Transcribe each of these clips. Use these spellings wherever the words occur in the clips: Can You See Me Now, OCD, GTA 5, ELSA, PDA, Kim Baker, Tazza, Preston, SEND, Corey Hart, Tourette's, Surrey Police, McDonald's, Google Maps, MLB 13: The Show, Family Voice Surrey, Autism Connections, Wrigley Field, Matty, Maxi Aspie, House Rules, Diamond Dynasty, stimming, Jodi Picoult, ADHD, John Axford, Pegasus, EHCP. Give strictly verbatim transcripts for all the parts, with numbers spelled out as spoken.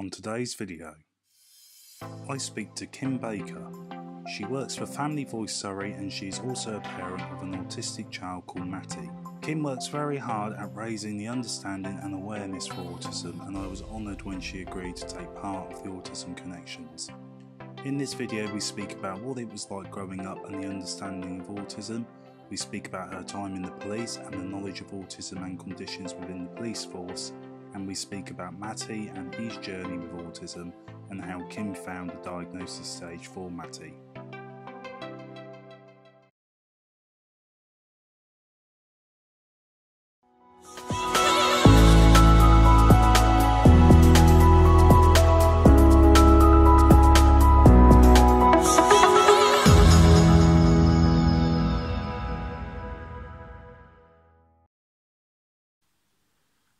On today's video, I speak to Kim Baker. She works for Family Voice Surrey and she is also a parent of an autistic child called Matty. Kim works very hard at raising the understanding and awareness for autism, and I was honoured when she agreed to take part of the Autism Connections. In this video we speak about what it was like growing up and the understanding of autism. We speak about her time in the police and the knowledge of autism and conditions within the police force. And we speak about Matty and his journey with autism and how Kim found the diagnosis stage for Matty.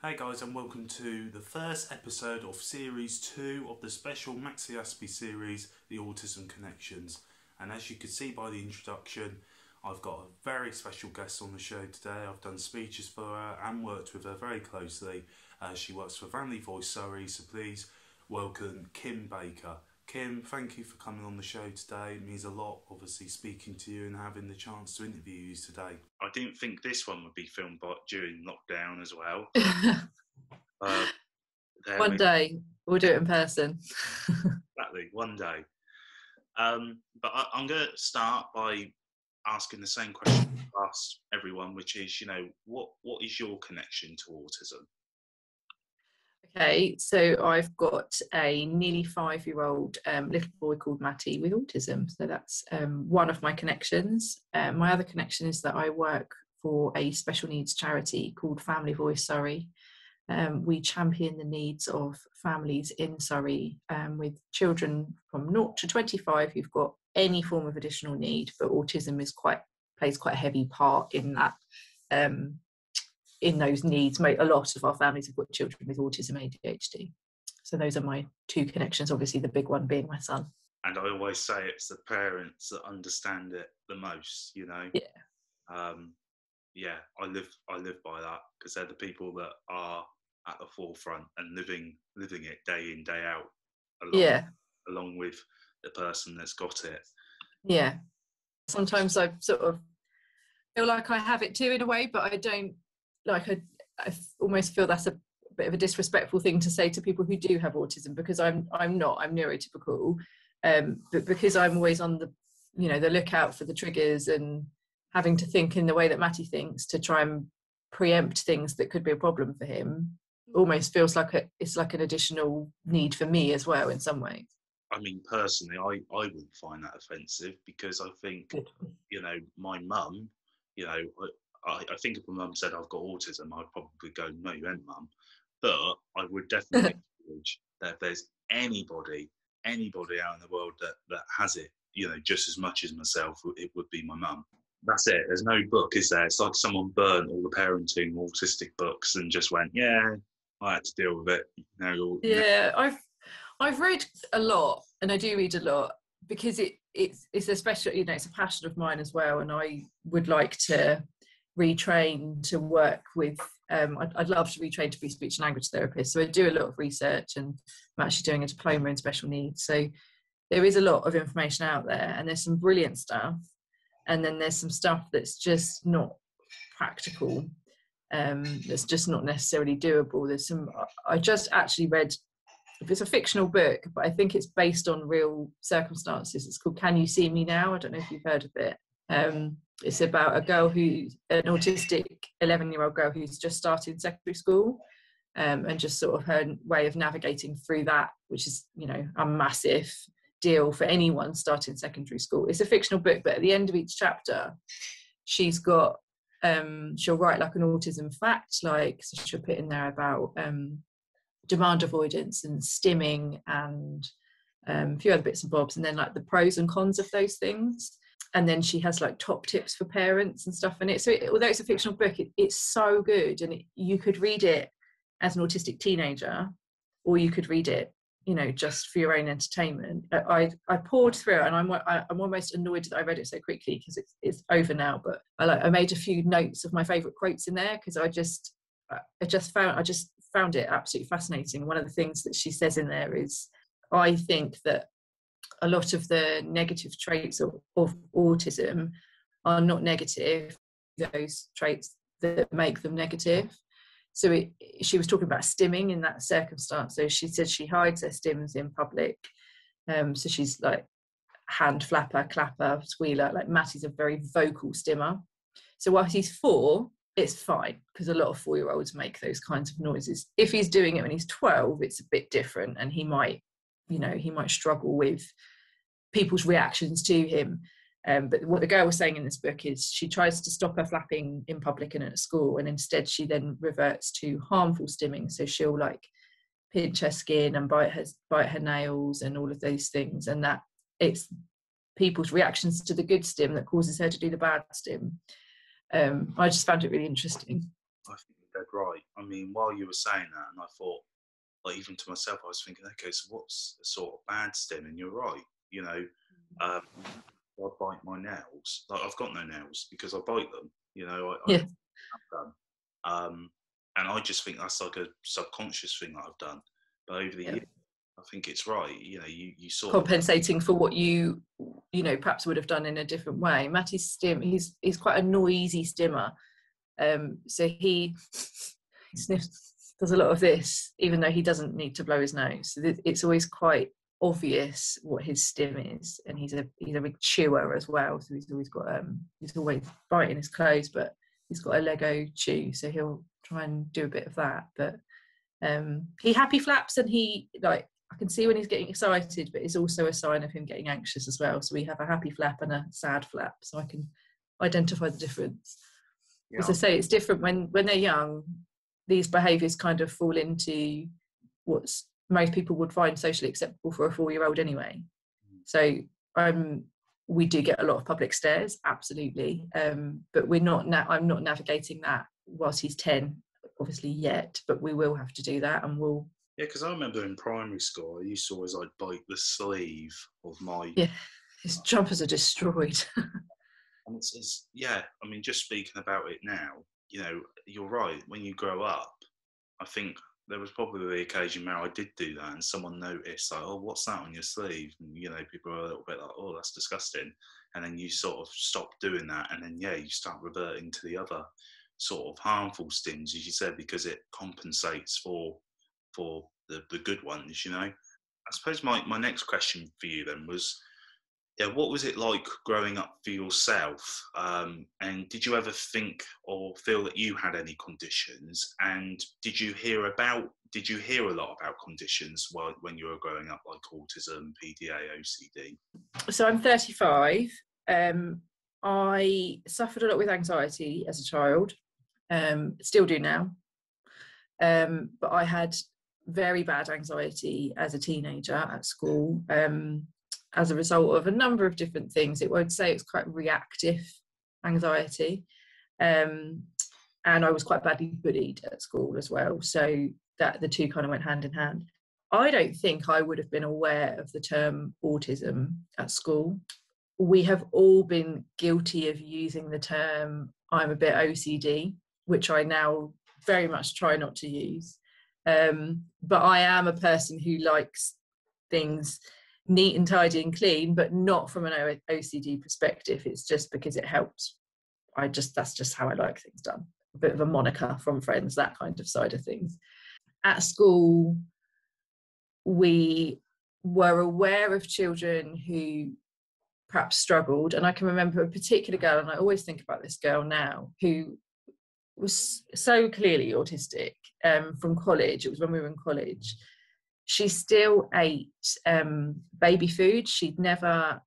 Hey guys, and welcome to the first episode of series two of the special Maxi Aspie series, The Autism Connections. And as you can see by the introduction, I've got a very special guest on the show today. I've done speeches for her and worked with her very closely. Uh, she works for Family Voice Surrey, so please welcome Kim Baker. Kim, thank you for coming on the show today. It means a lot, obviously, speaking to you and having the chance to interview you today. I didn't think this one would be filmed by, during lockdown as well. uh, one we day, we'll do it in person. Exactly, one day. Um, but I, I'm going to start by asking the same question I asked everyone, which is, you know, what what is your connection to autism? Okay, so I've got a nearly five-year-old um, little boy called Matty with autism. So that's um, one of my connections. Um, my other connection is that I work for a special needs charity called Family Voice Surrey. Um, we champion the needs of families in Surrey um, with children from zero to twenty-five who've got any form of additional need, but autism is quite plays quite a heavy part in that. Um, in those needs, a lot of our families have got children with autism, A D H D. So those are my two connections, obviously the big one being my son. And I always say it's the parents that understand it the most, you know? Yeah. Um, yeah, I live I live by that, because they're the people that are at the forefront and living living it day in, day out, along, yeah. along with the person that's got it. Yeah. Sometimes I sort of feel like I have it too in a way, but I don't. Like I, I almost feel that's a bit of a disrespectful thing to say to people who do have autism, because I'm I'm not I'm neurotypical, um, but because I'm always on the you know the lookout for the triggers and having to think in the way that Matty thinks to try and preempt things that could be a problem for him. Almost feels like a, it's like an additional need for me as well in some ways. I mean, personally, I I wouldn't find that offensive, because I think you know my mum, you know. I, I, I think if my mum said I've got autism, I'd probably go, no, you ain't, mum. But I would definitely acknowledge that if there's anybody, anybody out in the world that, that has it, you know, just as much as myself, it would be my mum. That's it. There's no book, is there? It's like someone burnt all the parenting autistic books and just went, yeah, I had to deal with it. You know, yeah, I've I've read a lot, and I do read a lot, because it it's it's a special, you know, it's a passion of mine as well, and I would like to retrain to work with um I'd, I'd love to retrain to be speech and language therapist, so I do a lot of research, and I'm actually doing a diploma in special needs, so there is a lot of information out there, and there's some brilliant stuff, and then there's some stuff that's just not practical, um that's just not necessarily doable. There's some I just actually read, it's a fictional book, but I think it's based on real circumstances. It's called Can You See Me Now? I don't know if you've heard of it. um It's about a girl who, an autistic eleven-year-old girl who's just started secondary school, um, and just sort of her way of navigating through that, which is, you know, a massive deal for anyone starting secondary school. It's a fictional book, but at the end of each chapter, she's got, um, she'll write like an autism fact, like, so she'll put in there about um, demand avoidance and stimming and um, a few other bits and bobs, and then like the pros and cons of those things. And then she has like top tips for parents and stuff in it. So it, although it's a fictional book, it, it's so good. And it, you could read it as an autistic teenager, or you could read it, you know, just for your own entertainment. I, I poured through it, and I'm, I, I'm almost annoyed that I read it so quickly, because it's, it's over now. But I, like, I made a few notes of my favourite quotes in there, because I just, I just found, I just found it absolutely fascinating. One of the things that she says in there is, I think that a lot of the negative traits of, of autism are not negative, those traits that make them negative. So it, she was talking about stimming in that circumstance. So she said she hides her stims in public. Um, so she's like hand flapper, clapper, squealer. Like Matty's a very vocal stimmer. So while he's four, it's fine, because a lot of four-year-olds make those kinds of noises. If he's doing it when he's twelve, it's a bit different, and he might, you know, he might struggle with people's reactions to him. Um, but what the girl was saying in this book is she tries to stop her flapping in public and at school, and instead she then reverts to harmful stimming. So she'll like pinch her skin and bite her bite her nails and all of those things, and that it's people's reactions to the good stim that causes her to do the bad stim. Um, I just found it really interesting. I think you're dead right. I mean, while you were saying that, and I thought, like, even to myself, I was thinking, okay, so what's a sort of bad stim? And you're right, you know, um, I bite my nails. Like, I've got no nails because I bite them, you know, I, yeah. I have done. Um, and I just think that's like a subconscious thing that I've done. But over the yeah. years, I think it's right, you know, you, you sort compensating of, for what you, you know, perhaps would have done in a different way. Matty's stim, he's he's quite a noisy stimmer. Um, so he, he sniffs, does a lot of this, even though he doesn't need to blow his nose. So th- it's always quite obvious what his stim is, and he's a he's a big chewer as well. So he's always got um he's always biting his clothes, but he's got a Lego chew, so he'll try and do a bit of that. But um, he happy flaps, and he like. I can see when he's getting excited, but it's also a sign of him getting anxious as well. So we have a happy flap and a sad flap, so I can identify the difference. Yeah. As I say, it's different when, when they're young. These behaviours kind of fall into what most people would find socially acceptable for a four-year-old anyway. So um, we do get a lot of public stares, absolutely. Um, but we're not. Na- I'm not navigating that whilst he's ten, obviously, yet, but we will have to do that, and we'll... Yeah, because I remember in primary school, I used to always like bite the sleeve of my. Yeah, his jumpers are destroyed. And it's, it's yeah. I mean, just speaking about it now, you know, you're right. When you grow up, I think there was probably the occasion where I did do that, and someone noticed, like, oh, what's that on your sleeve? And you know, people are a little bit like, oh, that's disgusting. And then you sort of stop doing that, and then yeah, you start reverting to the other sort of harmful stims, as you said, because it compensates for. for the, the good ones, you know. I suppose my, my next question for you then was, yeah, what was it like growing up for yourself? Um, and did you ever think or feel that you had any conditions? And did you hear about, did you hear a lot about conditions while, when you were growing up, like autism, P D A, O C D? So I'm thirty-five. Um, I suffered a lot with anxiety as a child. Um, still do now. Um, but I had very bad anxiety as a teenager at school, um, as a result of a number of different things. It would say it's quite reactive anxiety, um, and I was quite badly bullied at school as well, so that the two kind of went hand in hand. I don't think I would have been aware of the term autism at school. We have all been guilty of using the term I'm a bit O C D, which I now very much try not to use. Um, but I am a person who likes things neat and tidy and clean, but not from an O C D perspective. It's just because it helps. I just, that's just how I like things done. A bit of a moniker from friends, that kind of side of things. At school, we were aware of children who perhaps struggled. And I can remember a particular girl, and I always think about this girl now, who was so clearly autistic, um, from college. It was when we were in college. She still ate um, baby food. She'd never,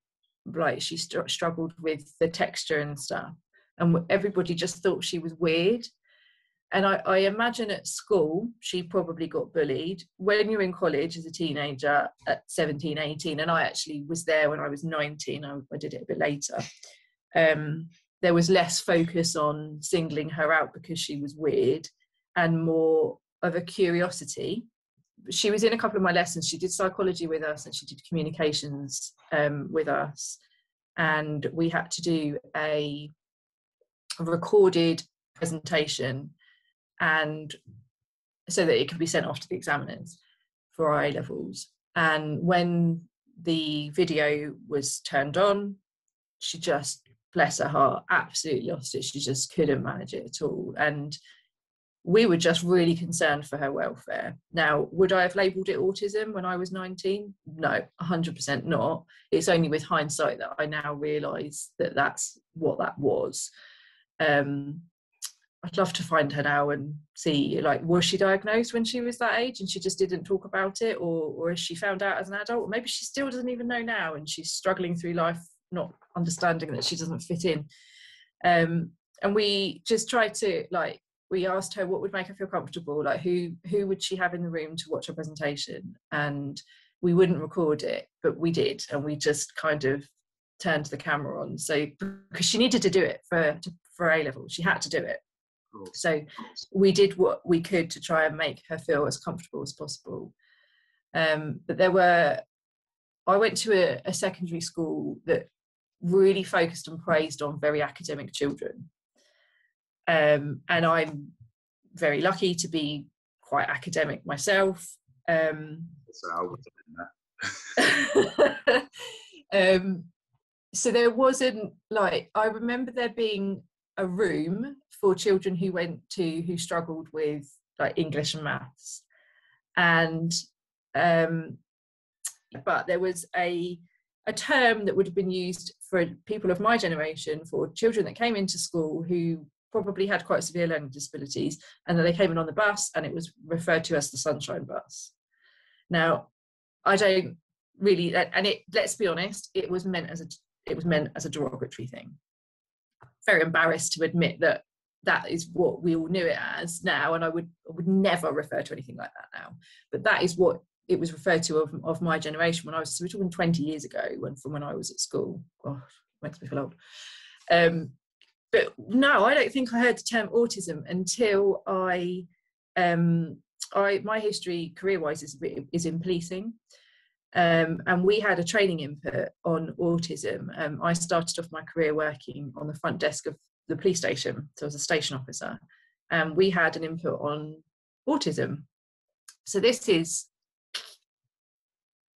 like, she st- struggled with the texture and stuff. And everybody just thought she was weird. And I, I imagine at school, she probably got bullied. When you're in college as a teenager at seventeen, eighteen, and I actually was there when I was nineteen, I, I did it a bit later. Um, there was less focus on singling her out because she was weird and more of a curiosity. She was in a couple of my lessons. She did psychology with us and she did communications um, with us. And we had to do a recorded presentation. And so that it could be sent off to the examiners for our A-levels. And when the video was turned on, she just, bless her heart, absolutely lost it. She just couldn't manage it at all. And we were just really concerned for her welfare. Now, would I have labelled it autism when I was nineteen? No, one hundred percent not. It's only with hindsight that I now realise that that's what that was. Um, I'd love to find her now and see, like, was she diagnosed when she was that age and she just didn't talk about it? Or, or is she found out as an adult? Or maybe she still doesn't even know now and she's struggling through life, not understanding that she doesn't fit in. Um, and we just tried to, like, we asked her what would make her feel comfortable, like who who would she have in the room to watch her presentation, and we wouldn't record it, but we did, and we just kind of turned the camera on, so because she needed to do it for to, for A-level, she had to do it. Cool. So we did what we could to try and make her feel as comfortable as possible. Um, but there were, I went to a, a secondary school that really focused and praised on very academic children. Um, and I'm very lucky to be quite academic myself. Um, so I wasn't in that. um, so there wasn't, like, I remember there being a room for children who went to, who struggled with, like, English and maths. And, um, but there was a, a term that would have been used for people of my generation, for children that came into school who probably had quite severe learning disabilities, and then they came in on the bus and it was referred to as the sunshine bus. Now, I don't really, and it, let's be honest, it was meant as a, it was meant as a derogatory thing. Very embarrassed to admit that that is what we all knew it as now, and I would, I would never refer to anything like that now, but that is what it was referred to of, of my generation when I was, so we're talking twenty years ago, when from when I was at school. Gosh, makes me feel old. Um, But no, I don't think I heard the term autism until I, um, I my history career-wise is, is in policing, um, and we had a training input on autism. Um, I started off my career working on the front desk of the police station, so I was a station officer, and we had an input on autism. So this is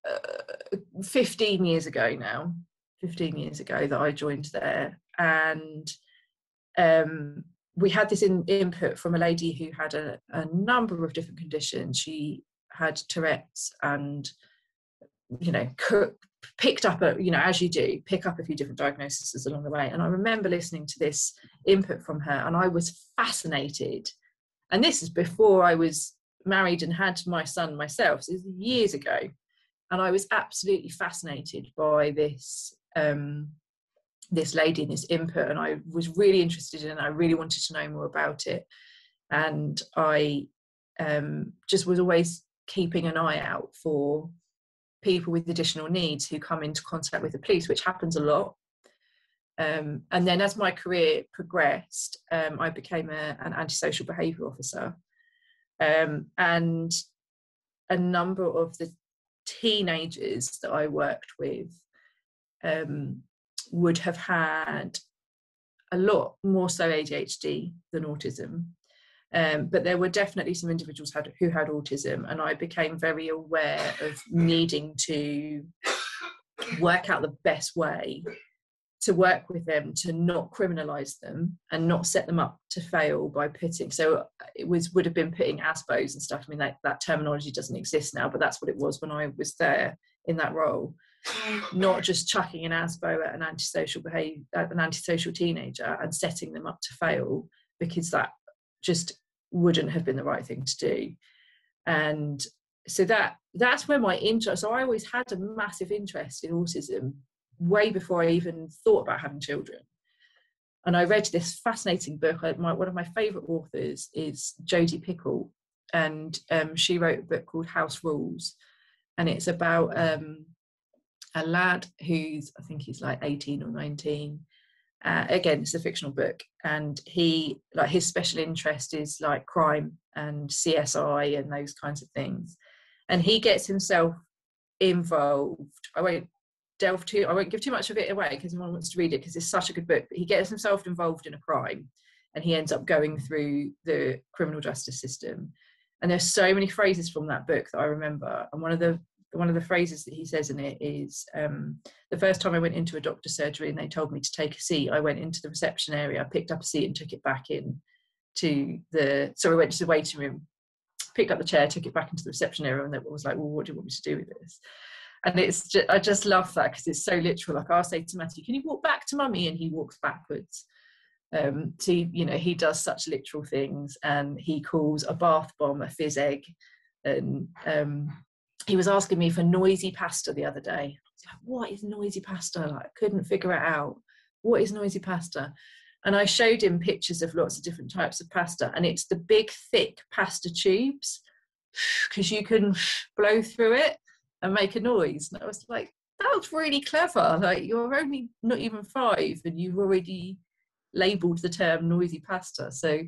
uh, fifteen years ago now, fifteen years ago that I joined there, and Um, we had this in, input from a lady who had a, a number of different conditions. She had Tourette's and, you know, cook, picked up, a, you know, as you do, pick up a few different diagnoses along the way. And I remember listening to this input from her and I was fascinated. And this is before I was married and had my son myself, so this is years ago. And I was absolutely fascinated by this um this lady and this input, and I was really interested in it. I really wanted to know more about it, and I um, just was always keeping an eye out for people with additional needs who come into contact with the police, which happens a lot. Um, and then as my career progressed, um, I became a, an antisocial behaviour officer, um, and a number of the teenagers that I worked with um, would have had a lot more so A D H D than autism, um, but there were definitely some individuals had, who had autism, and I became very aware of needing to work out the best way to work with them, to not criminalise them and not set them up to fail by putting, so it was would have been putting Aspos and stuff. I mean, that, that terminology doesn't exist now, but that's what it was when I was there in that role. Not just chucking an Aspo at an antisocial behaviour, at an antisocial teenager and setting them up to fail, because that just wouldn't have been the right thing to do. And so that that's where my interest. So I always had a massive interest in autism way before I even thought about having children. And I read this fascinating book. I, my, one of my favourite authors is Jodi Picoult, and um, she wrote a book called House Rules, and it's about um, a lad who's, I think he's like eighteen or nineteen. Uh, again, it's a fictional book, and he, like, his special interest is like crime and C S I and those kinds of things. And he gets himself involved. I won't delve too, I won't give too much of it away because no one wants to read it because it's such a good book. But he gets himself involved in a crime, and he ends up going through the criminal justice system. And there's so many phrases from that book that I remember. And one of the one of the phrases that he says in it is, um, the first time I went into a doctor's surgery and they told me to take a seat, I went into the reception area, I picked up a seat and took it back in to the, so I went to the waiting room, picked up the chair, took it back into the reception area, and it was like, well, what do you want me to do with this? And it's just, I just love that because it's so literal. Like, I'll say to Matty, can you walk back to mummy? And he walks backwards. Um, so, you know, he does such literal things, and he calls a bath bomb a fizz egg. And um, he was asking me for noisy pasta the other day. I was like, what is noisy pasta? Like, I couldn't figure it out. What is noisy pasta? And I showed him pictures of lots of different types of pasta, and it's the big, thick pasta tubes, because you can blow through it and make a noise. And I was like, that was really clever. Like, you're only not even five and you've already labelled the term noisy pasta. So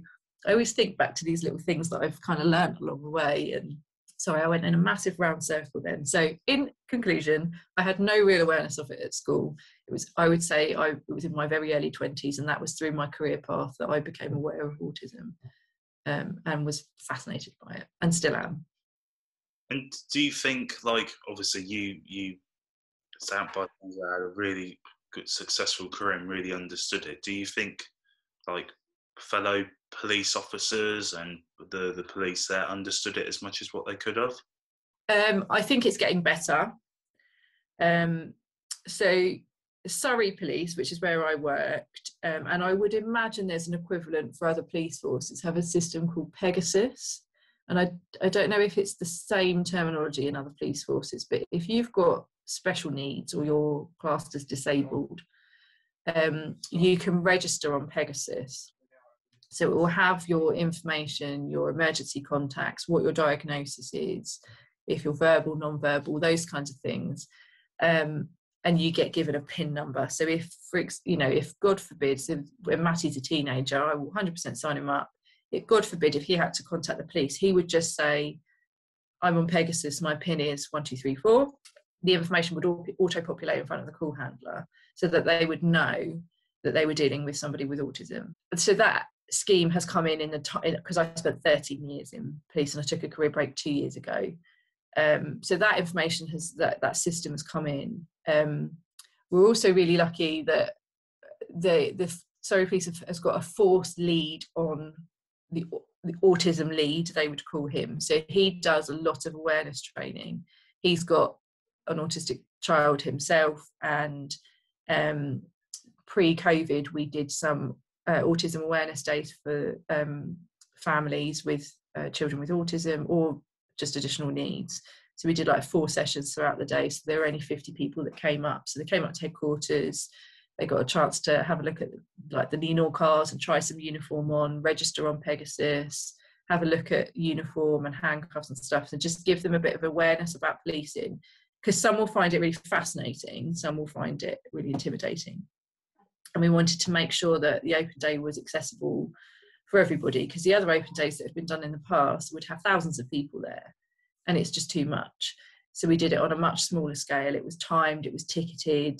I always think back to these little things that I've kind of learned along the way. And sorry, I went in a massive round circle then. So in conclusion, I had no real awareness of it at school. It was, I would say, I it was in my very early twenties, and that was through my career path that I became aware of autism, um, and was fascinated by it, and still am. And do you think, like, obviously you you sound like you had a really good successful career and really understood it. Do you think, like, fellow police officers and the the police there understood it as much as what they could have? Um, I think it's getting better. Um, so Surrey Police, which is where I worked, um, and I would imagine there's an equivalent for other police forces, have a system called Pegasus. And I, I don't know if it's the same terminology in other police forces, but if you've got special needs or you're classed as disabled, um, you can register on Pegasus. So it will have your information, your emergency contacts, what your diagnosis is, if you're verbal, non-verbal, those kinds of things. Um, and you get given a PIN number. So if, for ex- you know, if God forbid, so when Matty's a teenager, I will one hundred percent sign him up. It, God forbid, if he had to contact the police, he would just say, I'm on Pegasus, my PIN is one two three four. The information would auto-populate in front of the call handler so that they would know that they were dealing with somebody with autism. So that scheme has come in in the time, because I spent thirteen years in police and I took a career break two years ago. Um, so that information has, that, that system has come in. Um, we're also really lucky that the, the Surrey Police have, has got a forced lead on The, the autism lead, they would call him. So he does a lot of awareness training. He's got an autistic child himself, and um, pre-COVID we did some uh, autism awareness days for um, families with uh, children with autism or just additional needs. So we did like four sessions throughout the day, so there were only fifty people that came up. So they came up to headquarters. They got a chance to have a look at like the Nino cars and try some uniform on, register on Pegasus, have a look at uniform and handcuffs and stuff, and just give them a bit of awareness about policing, because some will find it really fascinating, some will find it really intimidating. And we wanted to make sure that the open day was accessible for everybody, because the other open days that had been done in the past would have thousands of people there, and it's just too much. So we did it on a much smaller scale. It was timed, it was ticketed,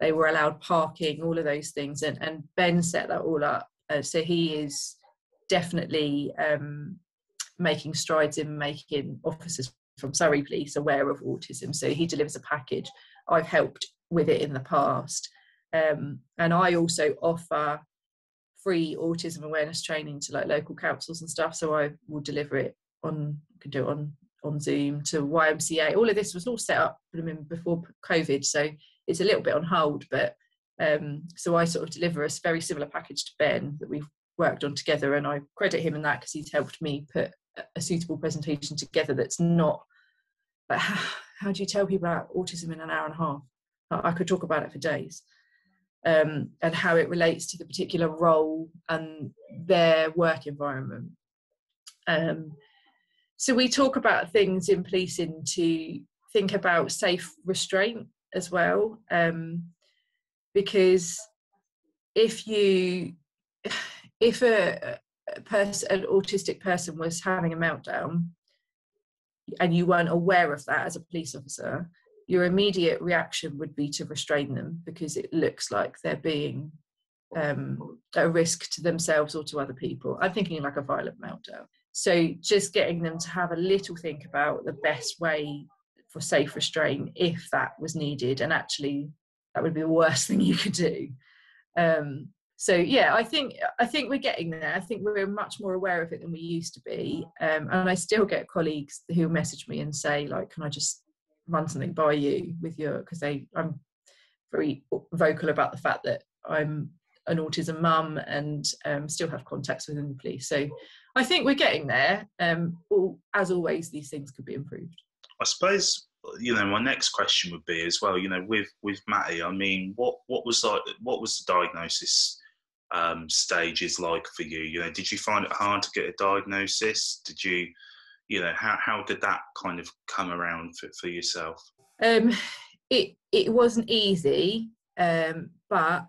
they were allowed parking, all of those things. And, and Ben set that all up. Uh, so he is definitely um, making strides in making officers from Surrey Police aware of autism. So he delivers a package. I've helped with it in the past. Um, and I also offer free autism awareness training to like local councils and stuff. So I will deliver it on, I can do it on, on Zoom to Y M C A. All of this was all set up before COVID. So it's a little bit on hold, but um, so I sort of deliver a very similar package to Ben that we've worked on together, and I credit him in that because he's helped me put a suitable presentation together that's not, but how, how do you tell people about autism in an hour and a half? I, I could talk about it for days, um, and how it relates to the particular role and their work environment. Um, so we talk about things in policing to think about safe restraint as well, um, because if you if a, a person an autistic person was having a meltdown and you weren't aware of that as a police officer, your immediate reaction would be to restrain them, because it looks like they're being um, a risk to themselves or to other people. I'm thinking like a violent meltdown. So just getting them to have a little think about the best way for safe restraint if that was needed, and actually that would be the worst thing you could do. Um, so yeah, I think I think we're getting there. I think we're much more aware of it than we used to be. Um, and I still get colleagues who message me and say, like, can I just run something by you with your, because they I'm very vocal about the fact that I'm an autism mum and um, still have contacts within the police. So I think we're getting there. Um, all, as always, these things could be improved. I suppose, you know, my next question would be as well, you know, with with Matty, I mean, what what was like what was the diagnosis um, stages like for you? You know, did you find it hard to get a diagnosis? Did you, you know, how how did that kind of come around for, for yourself? Um, it it wasn't easy, um, but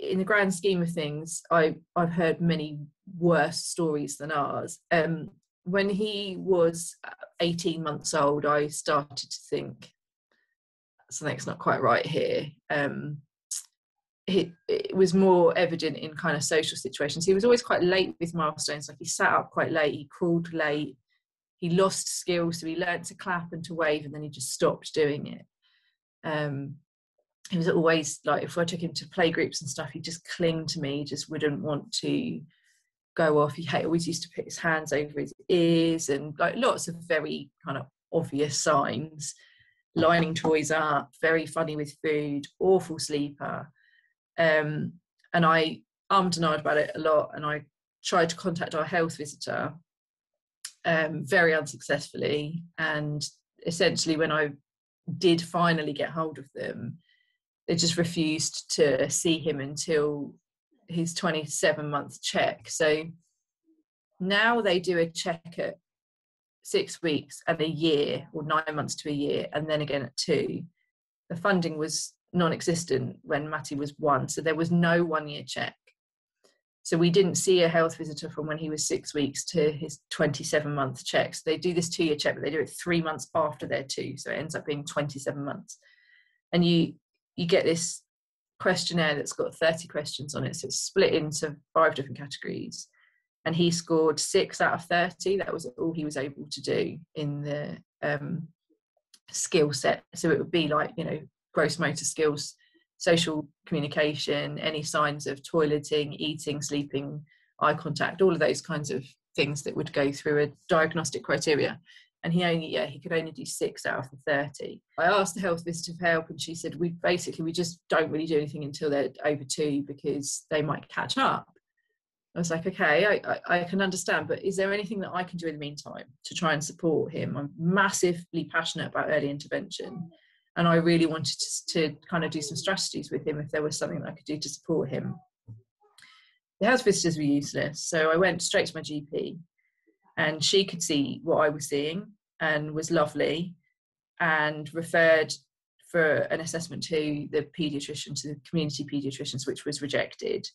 in the grand scheme of things, I I've heard many worse stories than ours. Um, when he was eighteen months old, I started to think something's not quite right here. Um, he, it was more evident in kind of social situations. He was always quite late with milestones. Like, he sat up quite late, he crawled late, he lost skills, so he learned to clap and to wave, and then he just stopped doing it. Um, he was always, like, if I took him to play groups and stuff, he'd just cling to me, he just wouldn't want to go off. He always used to put his hands over his ears, and like lots of very kind of obvious signs, lining toys up, very funny with food, awful sleeper. Um, and I ummed and ahed about it a lot, and I tried to contact our health visitor um, very unsuccessfully. And essentially when I did finally get hold of them, they just refused to see him until his twenty-seven month check. So now they do a check at six weeks and a year, or nine months to a year, and then again at two. The funding was non-existent when Matty was one, so there was no one-year check. So we didn't see a health visitor from when he was six weeks to his twenty-seven month check. So they do this two-year check, but they do it three months after their two, so it ends up being twenty-seven months. And you you get this questionnaire that's got thirty questions on it, so it's split into five different categories, and he scored six out of thirty. That was all he was able to do in the um skill set. So it would be like, you know, gross motor skills, social communication, any signs of toileting, eating, sleeping, eye contact, all of those kinds of things that would go through a diagnostic criteria. And he only, yeah, he could only do six out of the thirty. I asked the health visitor for help, and she said, we basically, we just don't really do anything until they're over two, because they might catch up. I was like, okay, I, I, I can understand, but is there anything that I can do in the meantime to try and support him? I'm massively passionate about early intervention, and I really wanted to, to kind of do some strategies with him if there was something that I could do to support him. The health visitors were useless, so I went straight to my G P. And she could see what I was seeing and was lovely, and referred for an assessment to the paediatrician, to the community paediatricians, which was rejected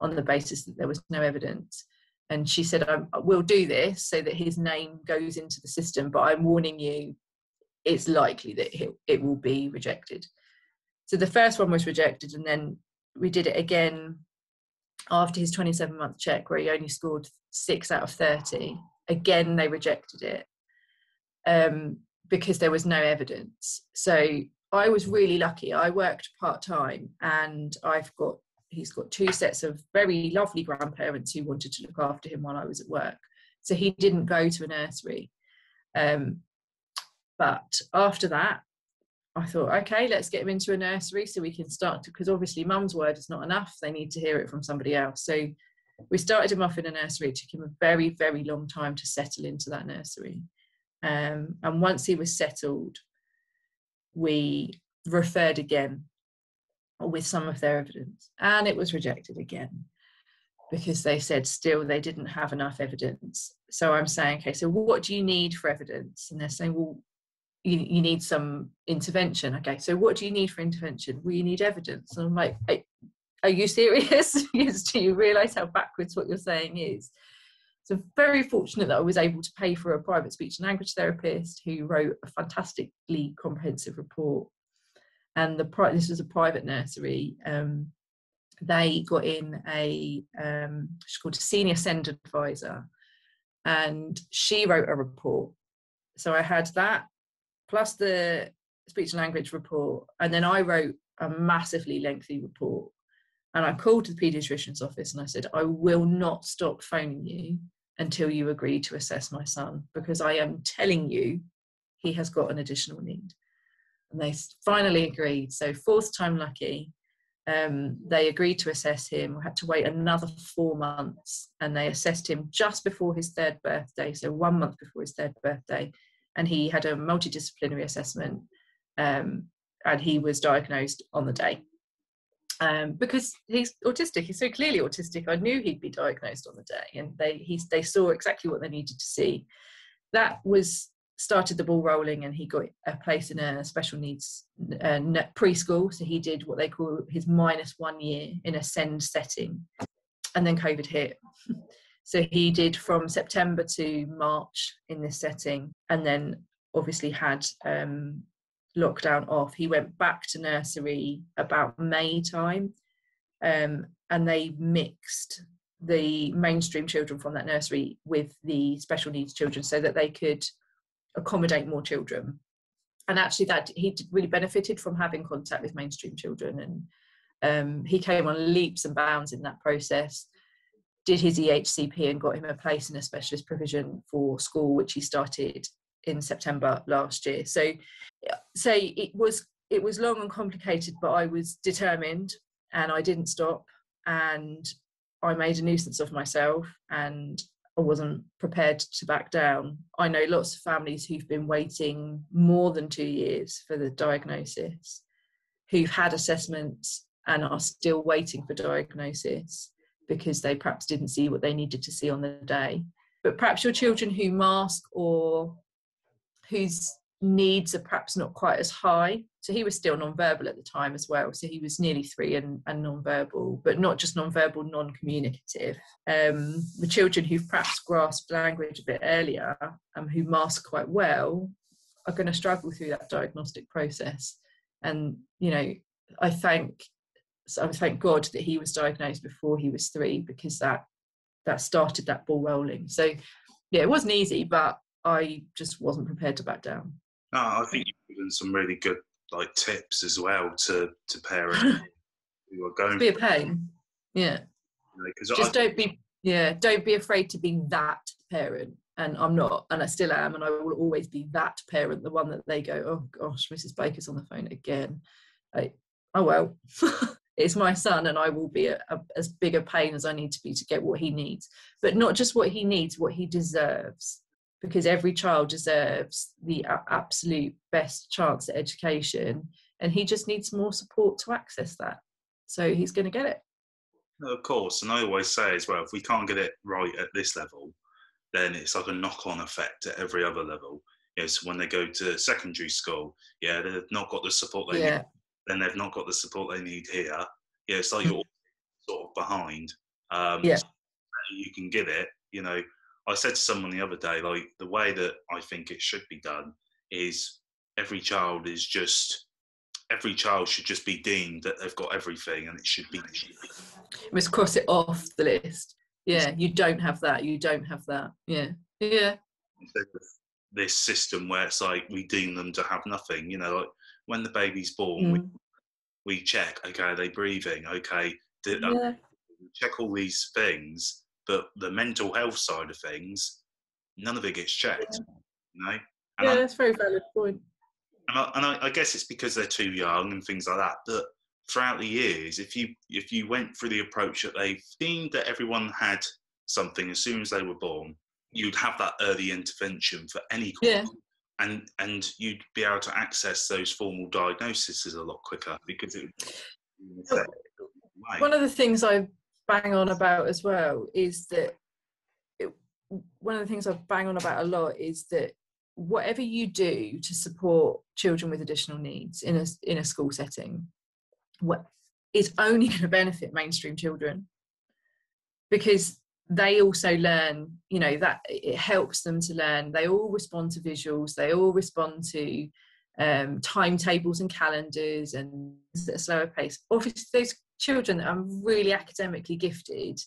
on the basis that there was no evidence. And she said, I will do this so that his name goes into the system, but I'm warning you, it's likely that it will be rejected. So the first one was rejected, and then we did it again after his twenty-seven month check, where he only scored six out of thirty. Again, they rejected it um, because there was no evidence. So I was really lucky. I worked part-time, and I've got, he's got two sets of very lovely grandparents who wanted to look after him while I was at work. So he didn't go to a nursery. Um, but after that, I thought, okay, let's get him into a nursery so we can start to, because obviously mum's word is not enough. They need to hear it from somebody else. So we started him off in a nursery. It took him a very, very long time to settle into that nursery. Um, and once he was settled, we referred again with some of their evidence, and it was rejected again because they said still they didn't have enough evidence. So I'm saying, okay, so what do you need for evidence? And they're saying, well, You, you need some intervention. Okay, so what do you need for intervention? Well, you need evidence. And I'm like, hey, are you serious? Do you realise how backwards what you're saying is? So very fortunate that I was able to pay for a private speech and language therapist who wrote a fantastically comprehensive report. And the pri this was a private nursery. Um, they got in a, um, she's called a senior S E N D advisor, and she wrote a report. So I had that, plus the speech and language report, and then I wrote a massively lengthy report. And I called to the paediatrician's office and I said, I will not stop phoning you until you agree to assess my son, because I am telling you he has got an additional need. And they finally agreed. So fourth time lucky, um, they agreed to assess him. We had to wait another four months and they assessed him just before his third birthday. So one month before his third birthday. And he had a multidisciplinary assessment um, and he was diagnosed on the day. Um, because he's autistic, he's so clearly autistic, I knew he'd be diagnosed on the day, and they he, they saw exactly what they needed to see. That was started the ball rolling, and he got a place in a special needs uh, preschool, so he did what they call his minus one year in a SEND setting, and then COVID hit. So he did from September to March in this setting, and then obviously had... Um, lockdown off. He went back to nursery about May time, um, and they mixed the mainstream children from that nursery with the special needs children so that they could accommodate more children. And actually that he really benefited from having contact with mainstream children, and um, he came on leaps and bounds in that process, did his E H C P and got him a place in a specialist provision for school, which he started in September last year. So so it was it was long and complicated, but I was determined and I didn't stop, and I made a nuisance of myself, and I wasn't prepared to back down. I know lots of families who've been waiting more than two years for the diagnosis, who've had assessments and are still waiting for diagnosis because they perhaps didn't see what they needed to see on the day. But perhaps your children who mask or whose needs are perhaps not quite as high. So he was still non-verbal at the time as well. So he was nearly three and, and non-verbal, but not just non-verbal, non-communicative. Um, the children who've perhaps grasped language a bit earlier, um, who mask quite well, are going to struggle through that diagnostic process. And, you know, I thank, I thank God that he was diagnosed before he was three, because that, that started that ball rolling. So yeah, it wasn't easy, but I just wasn't prepared to back down. No, I think you've given some really good like tips as well to to parents who are going. Be a pain, yeah. You know, just I, don't be, yeah, don't be afraid to be that parent. And I'm not, and I still am, and I will always be that parent, the one that they go, oh gosh, Missus Baker's on the phone again. Like, oh well, it's my son, and I will be a, a, as big a pain as I need to be to get what he needs, but not just what he needs, what he deserves. Because every child deserves the absolute best chance at education, and he just needs more support to access that. So he's going to get it. Of course, and I always say as well, if we can't get it right at this level, then it's like a knock-on effect at every other level. You know, so when they go to secondary school, yeah, they've not got the support they yeah. need, then they've not got the support they need here. Yeah, it's like you're sort of behind. Um, yeah. So you can get it, you know. I said to someone the other day, like, the way that I think it should be done is every child is just, every child should just be deemed that they've got everything, and it should be. You must cross it off the list. Yeah, you don't have that, you don't have that. Yeah, yeah. Instead of this system where it's like we deem them to have nothing, you know, like when the baby's born, mm. we, we check, okay, are they breathing? Okay, did, yeah. um, check all these things. But the mental health side of things, none of it gets checked, yeah. you know? And yeah, I, that's a very valid point. And, I, and I, I guess it's because they're too young and things like that, but throughout the years, if you, if you went through the approach that they've deemed that everyone had something as soon as they were born, you'd have that early intervention for any cause, yeah. and, and you'd be able to access those formal diagnoses a lot quicker, because it would... One of the things I've bang on about as well is that it, one of the things I bang on about a lot is that whatever you do to support children with additional needs in a in a school setting, what is only going to benefit mainstream children, because they also learn, you know, that it helps them to learn. They all respond to visuals, they all respond to um timetables and calendars and at a slower pace. Obviously those children that are really academically gifted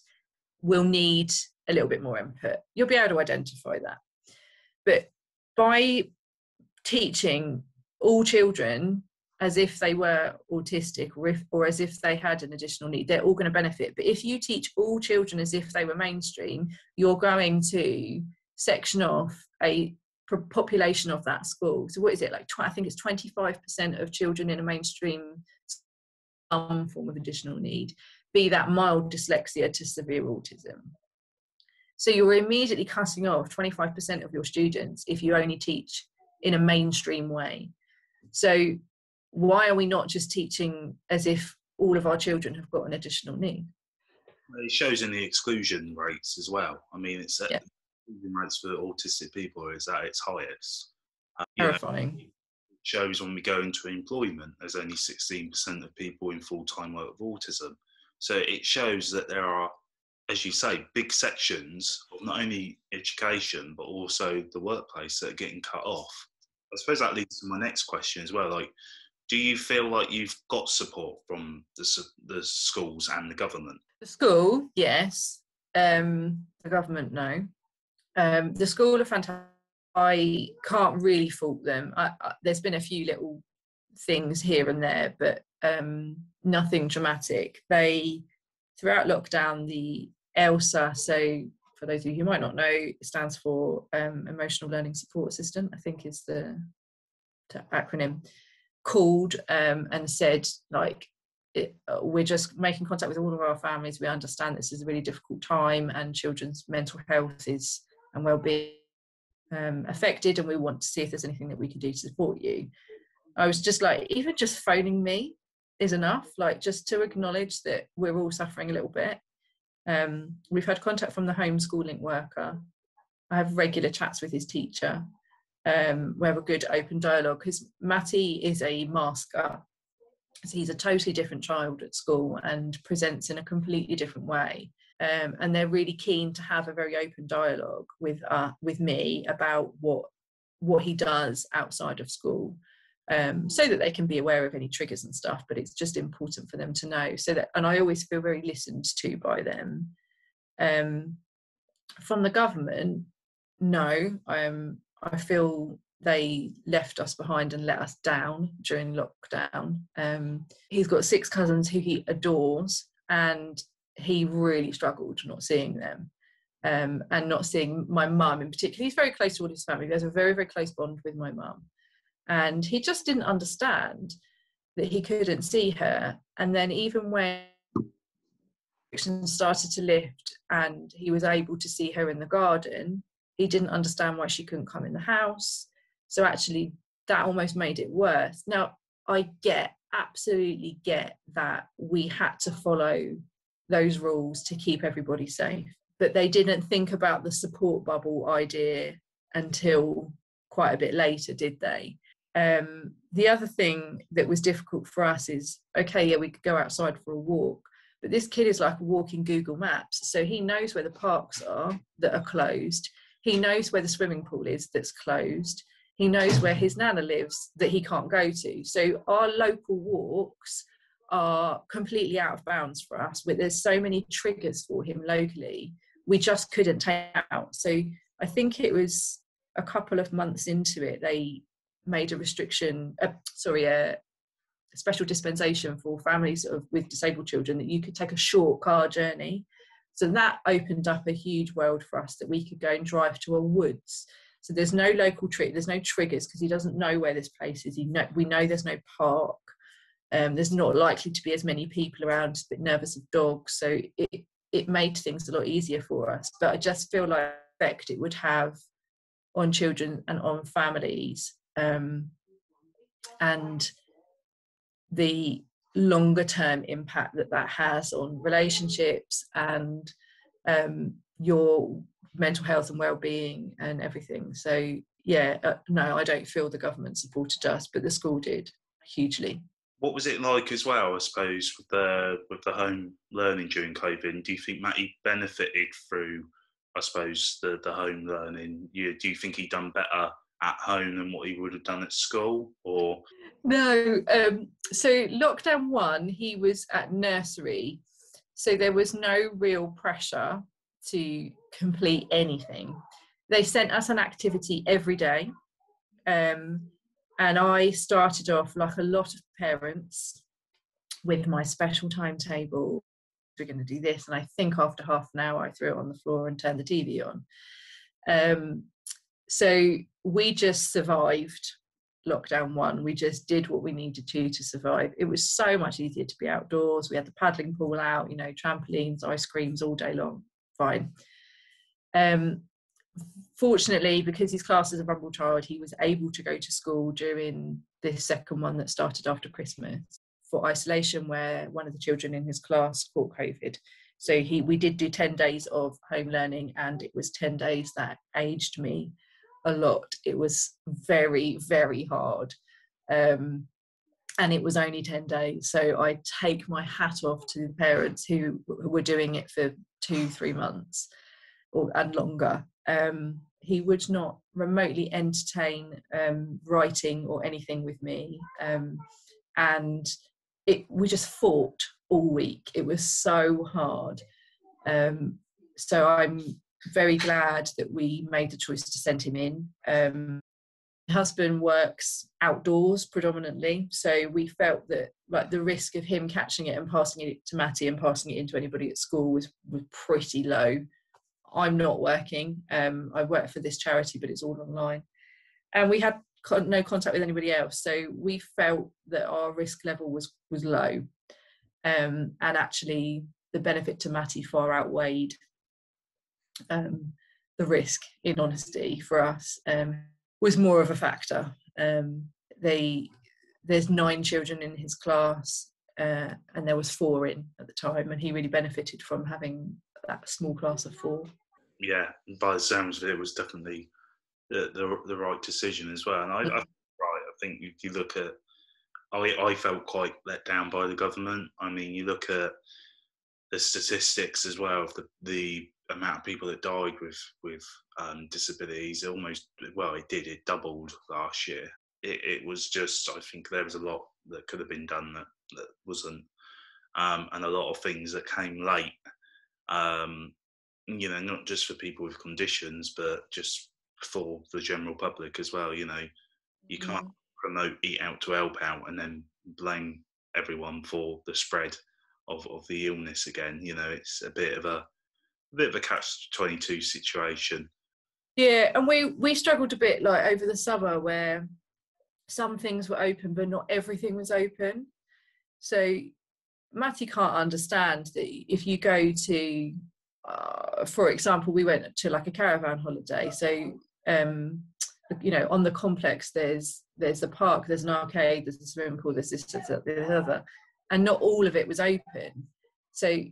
will need a little bit more input, you'll be able to identify that. But by teaching all children as if they were autistic, or, if, or as if they had an additional need, they're all going to benefit. But if you teach all children as if they were mainstream, you're going to section off a population of that school. So what is it, like, I think it's twenty-five percent of children in a mainstream some form of additional need, be that mild dyslexia to severe autism. So you're immediately cutting off twenty-five percent of your students if you only teach in a mainstream way. So why are we not just teaching as if all of our children have got an additional need? It shows in the exclusion rates as well. I mean, it's yeah. exclusion rates for autistic people is at its highest. Um, Terrifying. You know, it shows when we go into employment, there's only sixteen percent of people in full-time work with autism. So it shows that there are, as you say, big sections of not only education, but also the workplace that are getting cut off. I suppose that leads to my next question as well. Like, do you feel like you've got support from the, the schools and the government? The school, yes. Um, the government, no. Um, the school are fantastic. I can't really fault them. I, I, there's been a few little things here and there, but um, nothing dramatic. They, throughout lockdown, the ELSA, so for those of you who might not know, it stands for um, Emotional Learning Support Assistant, I think is the acronym, called um, and said, like, it, we're just making contact with all of our families. We understand this is a really difficult time and children's mental health is and well-being um, affected, and we want to see if there's anything that we can do to support you. I was just like, even just phoning me is enough, like, just to acknowledge that we're all suffering a little bit. Um, we've had contact from the homeschooling worker. I have regular chats with his teacher. Um, we have a good open dialogue because Matty is a masker, so he's a totally different child at school and presents in a completely different way, um, and they're really keen to have a very open dialogue with uh, with me about what what he does outside of school, um, so that they can be aware of any triggers and stuff, but it's just important for them to know. So that, and I always feel very listened to by them. Um, from the government, no, um, I feel they left us behind and let us down during lockdown. Um, he's got six cousins who he adores, and he really struggled not seeing them, um, and not seeing my mum in particular. He's very close to all his family. He has a very, very close bond with my mum. And he just didn't understand that he couldn't see her. And then even when restrictions started to lift and he was able to see her in the garden, he didn't understand why she couldn't come in the house. So actually that almost made it worse. Now, I get, absolutely get that we had to follow those rules to keep everybody safe, but they didn't think about the support bubble idea until quite a bit later, did they? Um, the other thing that was difficult for us is, okay, yeah, we could go outside for a walk, but this kid is like walking Google Maps. So he knows where the parks are that are closed. He knows where the swimming pool is that's closed. He knows where his nana lives that he can't go to. So our local walks are completely out of bounds for us, but there's so many triggers for him locally, we just couldn't take out. So I think it was a couple of months into it, they made a restriction, uh, sorry, a, a special dispensation for families of, with disabled children that you could take a short car journey. So that opened up a huge world for us that we could go and drive to a woods. So there's no local trick, there's no triggers because he doesn't know where this place is. He know, we know there's no park. Um, there's not likely to be as many people around. He's a bit nervous of dogs, so it it made things a lot easier for us. But I just feel like the effect it would have on children and on families, um, and the longer term impact that that has on relationships and um, your mental health and well-being and everything. So yeah, uh, no, I don't feel the government supported us, but the school did hugely. What was it like as well, I suppose, with the with the home learning during COVID? Do you think Matty benefited through, I suppose, the the home learning? You, do you think he done better at home than what he would have done at school, or? No, um, so lockdown one, he was at nursery, so there was no real pressure to complete anything. They sent us an activity every day, um, and I started off, like a lot of parents, with my special timetable. We're going to do this, and I think after half an hour I threw it on the floor and turned the T V on. Um, so we just survived lockdown one. We just did what we needed to to survive. It was so much easier to be outdoors. We had the paddling pool out, you know, trampolines, ice creams all day long. Fine. Um, fortunately, because his class is a vulnerable child, he was able to go to school during this second one that started after Christmas for isolation, where one of the children in his class caught COVID. So he, we did do ten days of home learning, and it was ten days that aged me a lot. It was very, very hard. Um, and it was only ten days. So I take my hat off to the parents who were doing it for two, three months or and longer. Um, he would not remotely entertain um, writing or anything with me. Um, and it, we just fought all week. It was so hard. Um, so I'm very glad that we made the choice to send him in. Um, my husband works outdoors predominantly, so we felt that like the risk of him catching it and passing it to Matty and passing it into anybody at school was, was pretty low. I'm not working. Um, I work for this charity, but it's all online. And we had con- no contact with anybody else, so we felt that our risk level was, was low. Um, and actually, the benefit to Matty far outweighed um the risk, in honesty, for us. Um was more of a factor. Um they there's nine children in his class, uh and there was four in at the time, and he really benefited from having that small class of four. Yeah, by the sounds of it, it was definitely the the, the right decision as well. And I, I right I think if you look at, I I felt quite let down by the government. I mean, you look at the statistics as well of the the amount of people that died with with um, disabilities. Almost, well, it did, it doubled last year. It, it was just, I think there was a lot that could have been done that, that wasn't, um, and a lot of things that came late, um, you know, not just for people with conditions, but just for the general public as well. You know, you mm-hmm. can't promote Eat Out to Help Out and then blame everyone for the spread of, of the illness again. You know, it's a bit of a bit of a catch twenty-two situation. Yeah, and we we struggled a bit like over the summer, where some things were open but not everything was open. So Matty can't understand that if you go to uh, for example, we went to like a caravan holiday, so um you know, on the complex there's there's a park, there's an arcade, there's a swimming pool, there's this, there's the other, and not all of it was open. So it,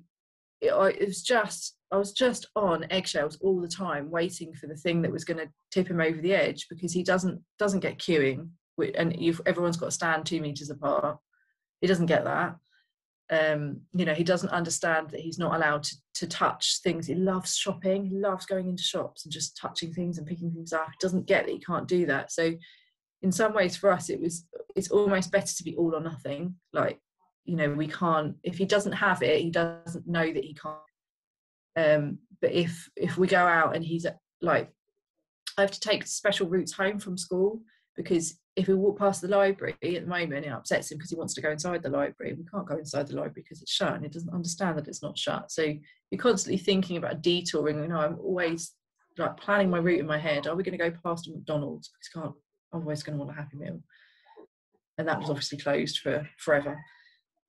it was just I was just on eggshells all the time, waiting for the thing that was going to tip him over the edge, because he doesn't doesn't get queuing, and you've, everyone's got to stand two metres apart. He doesn't get that. Um, you know, he doesn't understand that he's not allowed to, to touch things. He loves shopping. He loves going into shops and just touching things and picking things up. He doesn't get that he can't do that. So in some ways for us, it was it's almost better to be all or nothing. Like, you know, we can't, if he doesn't have it, he doesn't know that he can't. Um, but if if we go out and he's like, I have to take special routes home from school, because if we walk past the library at the moment, it upsets him because he wants to go inside the library. We can't go inside the library because it's shut, and he doesn't understand that it's not shut. So you're constantly thinking about detouring, and you know, I'm always like planning my route in my head. Are we going to go past a McDonald's? Because I can't, I'm always going to want a Happy Meal, and that was obviously closed for forever.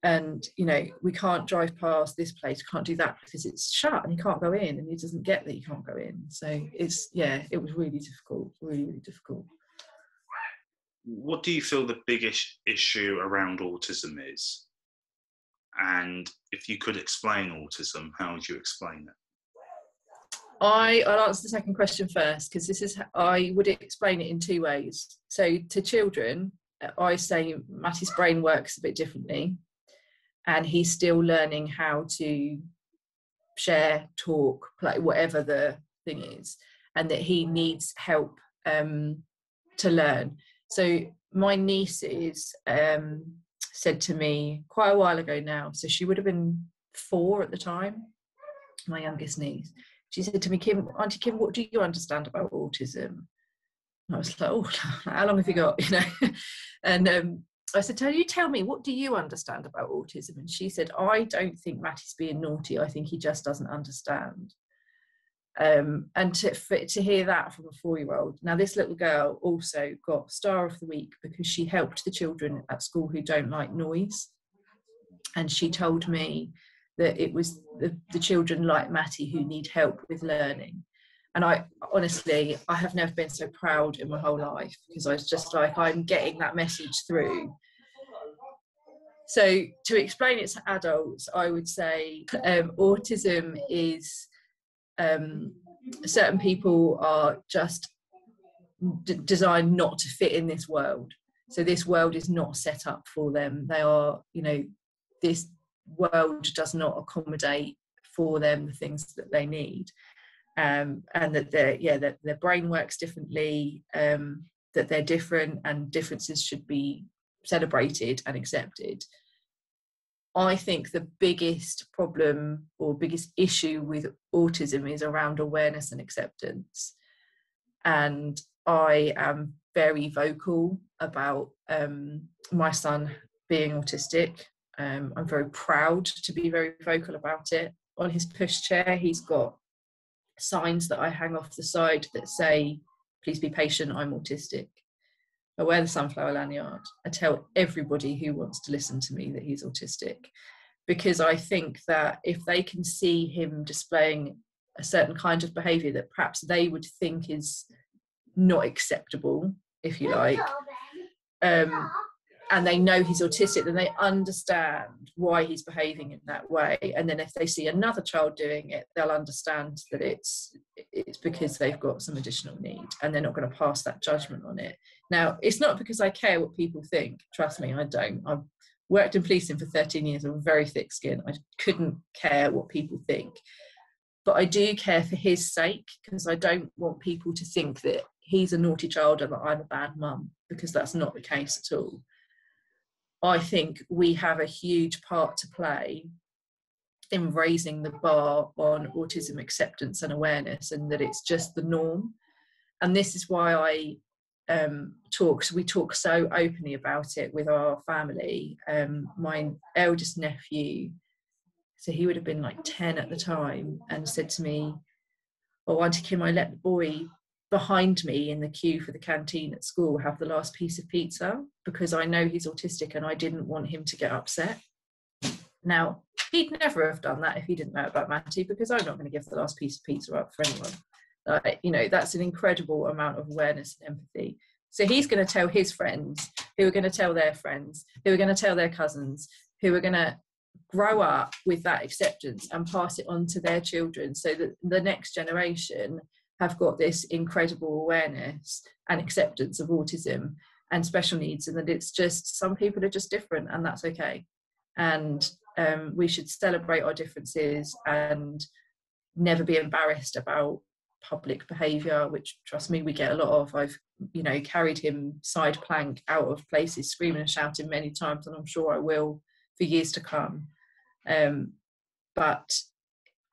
And, you know, we can't drive past this place, we can't do that because it's shut, and he can't go in, and he doesn't get that he can't go in. So it's, yeah, it was really difficult, really, really difficult. What do you feel the biggest issue around autism is? And if you could explain autism, how would you explain it? I, I'll answer the second question first, because this is, I would explain it in two ways. So to children, I say Matty's brain works a bit differently, and he's still learning how to share, talk, play, whatever the thing is, and that he needs help um, to learn. So my niece is, um, said to me quite a while ago now, so she would have been four at the time, my youngest niece, she said to me, Kim, Auntie Kim, what do you understand about autism? And I was like, oh, how long have you got, you know? And um, I said, tell you, tell me, what do you understand about autism? And she said, I don't think Matty's being naughty. I think he just doesn't understand. Um, and to, for, to hear that from a four-year-old. Now, this little girl also got Star of the Week because she helped the children at school who don't like noise. And she told me that it was the, the children like Matty who need help with learning. And I honestly, I have never been so proud in my whole life, because I was just like, I'm getting that message through. So to explain it to adults, I would say um, autism is um, certain people are just d- designed not to fit in this world. So this world is not set up for them. They are, you know, this world does not accommodate for them the things that they need. Um, and that their yeah that their brain works differently, um, that they're different, and differences should be celebrated and accepted. I think the biggest problem or biggest issue with autism is around awareness and acceptance. And I am very vocal about um, my son being autistic. Um, I'm very proud to be very vocal about it. On his pushchair, he's got signs that I hang off the side that say, please be patient, I'm autistic. I wear the sunflower lanyard. I tell everybody who wants to listen to me that he's autistic, because I think that if they can see him displaying a certain kind of behaviour that perhaps they would think is not acceptable, if you like, um, and they know he's autistic, then they understand why he's behaving in that way. And then if they see another child doing it, they'll understand that it's it's because they've got some additional need, and they're not going to pass that judgment on it. Now, it's not because I care what people think. Trust me, I don't. I've worked in policing for thirteen years. I'm very thick skinned. I couldn't care what people think. But I do care for his sake, because I don't want people to think that he's a naughty child and that I'm a bad mum, because that's not the case at all. I think we have a huge part to play in raising the bar on autism acceptance and awareness, and that it's just the norm. And this is why I um, talk, so we talk so openly about it with our family. Um, my eldest nephew, so he would have been like ten at the time, and said to me, oh, Auntie Kim, I let the boy behind me in the queue for the canteen at school have the last piece of pizza because I know he's autistic and I didn't want him to get upset. Now, he'd never have done that if he didn't know about Matty, because I'm not going to give the last piece of pizza up for anyone. Like, you know, that's an incredible amount of awareness and empathy. So he's going to tell his friends, who are going to tell their friends, who are going to tell their cousins, who are going to grow up with that acceptance and pass it on to their children, so that the next generation have got this incredible awareness and acceptance of autism and special needs, and that it's just, some people are just different, and that's okay. And um, we should celebrate our differences and never be embarrassed about public behaviour, which, trust me, we get a lot of. I've, you know, carried him side plank out of places, screaming and shouting many times, and I'm sure I will for years to come. Um, but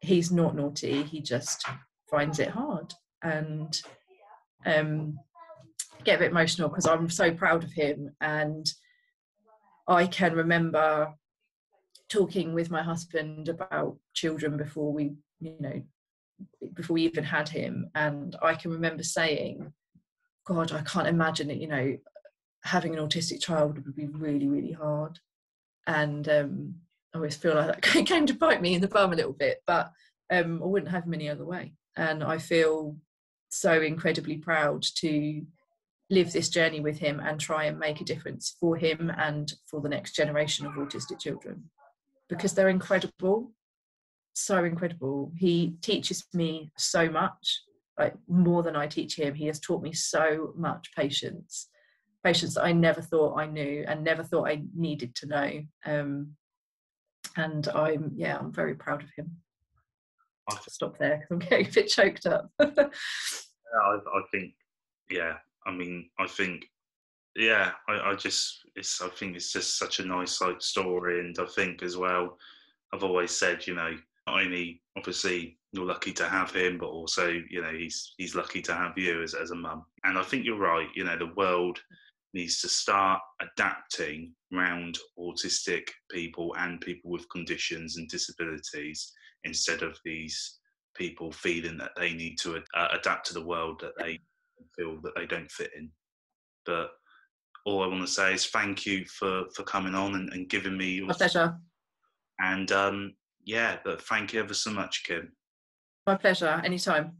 he's not naughty, he just finds it hard. And um, get a bit emotional because I'm so proud of him. And I can remember talking with my husband about children before we, you know, before we even had him. And I can remember saying, God, I can't imagine it, you know, having an autistic child would be really, really hard. And um, I always feel like that came to bite me in the bum a little bit, but um, I wouldn't have him any other way. And I feel so incredibly proud to live this journey with him and try and make a difference for him and for the next generation of autistic children, because they're incredible, so incredible. He teaches me so much, like more than I teach him. He has taught me so much patience, patience that I never thought I knew and never thought I needed to know. Um, and I'm, yeah, I'm very proud of him. Stop there because I'm getting a bit choked up. yeah, I, I think, yeah. I mean, I think, yeah. I, I just, it's. I think it's just such a nice, like, story, and I think as well, I've always said, you know, I mean, obviously you're lucky to have him, but also, you know, he's he's lucky to have you as, as a mum. And I think you're right, you know, the world needs to start adapting around autistic people and people with conditions and disabilities, instead of these people feeling that they need to uh, adapt to the world that they feel that they don't fit in. But all I want to say is thank you for, for coming on and, and giving me your... My pleasure. And um, yeah, but thank you ever so much, Kim. My pleasure, anytime.